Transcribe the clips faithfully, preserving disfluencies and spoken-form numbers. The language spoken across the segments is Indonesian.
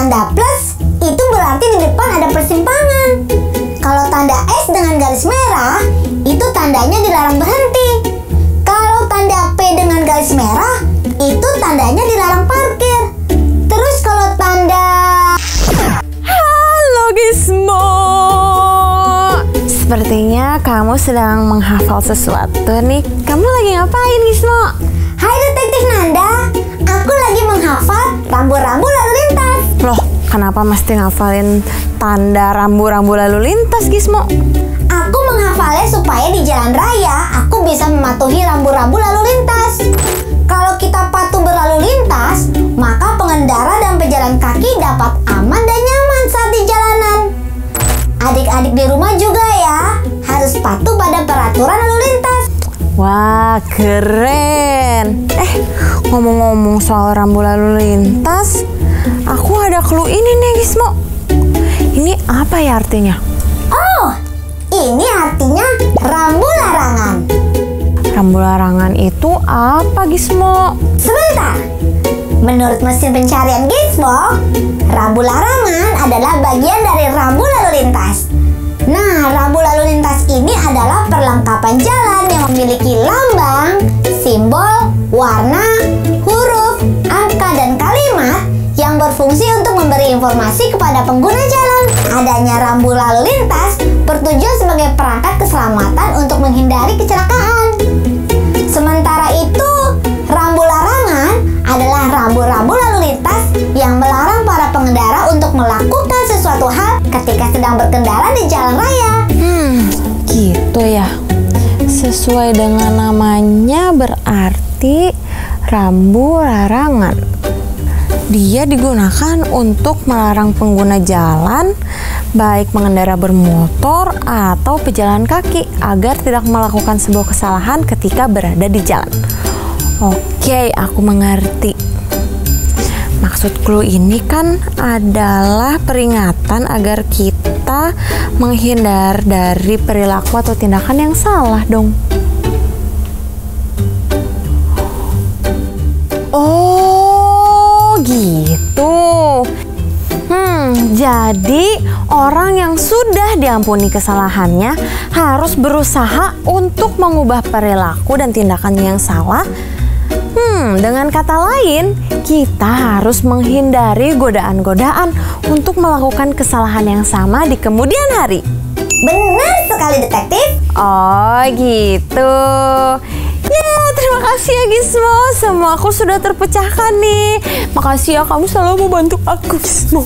Tanda plus itu berarti di depan ada persimpangan. Kalau tanda S dengan garis merah, itu tandanya dilarang berhenti. Kalau tanda P dengan garis merah, itu tandanya dilarang parkir. Terus kalau tanda... Halo Gizmo! Sepertinya kamu sedang menghafal sesuatu nih. Kamu lagi ngapain, Gizmo? Hai Detektif Nanda, aku lagi menghafal rambu-rambu lalu lintas. Loh, kenapa mesti ngafalin tanda rambu-rambu lalu lintas, Gizmo? Aku menghafalnya supaya di jalan raya aku bisa mematuhi rambu-rambu lalu lintas. Kalau kita patuh berlalu lintas, maka pengendara dan pejalan kaki dapat aman dan nyaman saat di jalanan. Adik-adik di rumah juga ya, harus patuh pada peraturan lalu lintas. Wah, keren. Eh, ngomong-ngomong soal rambu lalu lintas, aku ada clue ini nih, Gizmo. Ini apa ya artinya? Oh, ini artinya rambu larangan. Rambu larangan itu apa, Gizmo? Sebentar. Menurut mesin pencarian Gizmo, rambu larangan adalah bagian dari rambu lalu lintas. Nah, rambu lalu lintas ini adalah perlengkapan jalan yang memiliki lambang, simbol, warna, huruf, angka, dan kalimat yang berfungsi untuk memberi informasi kepada pengguna jalan. Adanya rambu lalu lintas bertujuan sebagai perangkat keselamatan untuk menghindari kecelakaan. Sementara itu, rambu larangan adalah rambu-rambu lalu lintas yang melarang para pengendara untuk melakukan sesuatu hal ketika sedang berkendara di jalan raya. Hmm, gitu ya. Sesuai dengan namanya berarti rambu larangan. Dia digunakan untuk melarang pengguna jalan, baik pengendara bermotor atau pejalan kaki, agar tidak melakukan sebuah kesalahan ketika berada di jalan. Oke, aku mengerti. Maksud clue ini kan adalah peringatan agar kita menghindar dari perilaku atau tindakan yang salah dong. Oh, gitu. Hmm, jadi orang yang sudah diampuni kesalahannya harus berusaha untuk mengubah perilaku dan tindakannya yang salah. Hmm, dengan kata lain, kita harus menghindari godaan-godaan untuk melakukan kesalahan yang sama di kemudian hari. Benar sekali, Detektif. Oh, gitu. Terima kasih ya Gizmo, semua aku sudah terpecahkan nih. Makasih ya, kamu selalu membantu aku, Gizmo.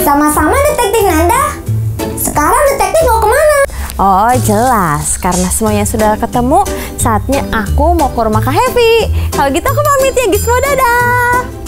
Sama-sama Detektif Nanda. Sekarang Detektif mau kemana? Oh jelas, karena semuanya sudah ketemu, saatnya aku mau ke rumah Kak Happy. Kalau gitu aku pamit ya Gizmo, dadah.